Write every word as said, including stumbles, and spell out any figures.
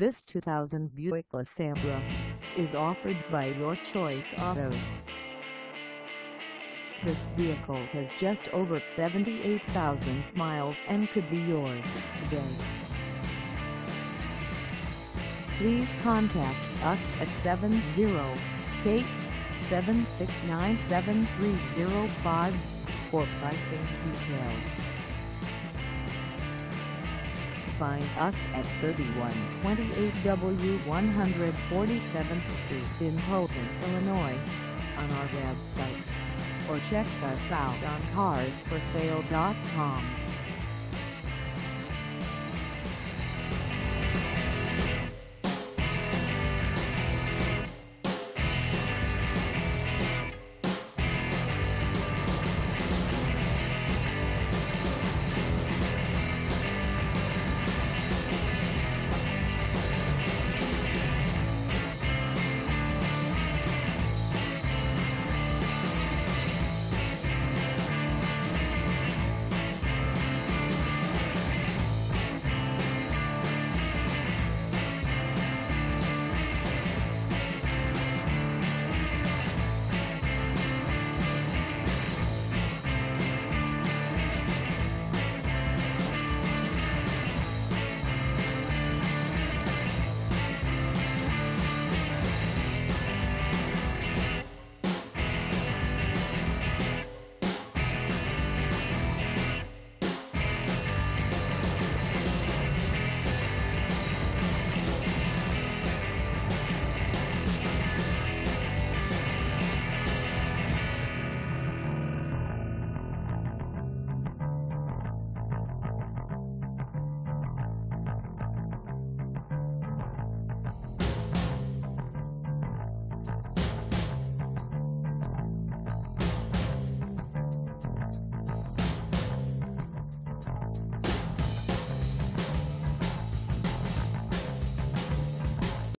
This two thousand Buick LeSabre is offered by Your Choice Autos. This vehicle has just over seventy-eight thousand miles and could be yours today. Please contact us at seven zero eight, seven six nine, seven three zero five for pricing details. Find us at thirty-one twenty-eight W one hundred forty-seventh Street in Posen, Illinois, on our website, or check us out on cars for sale dot com.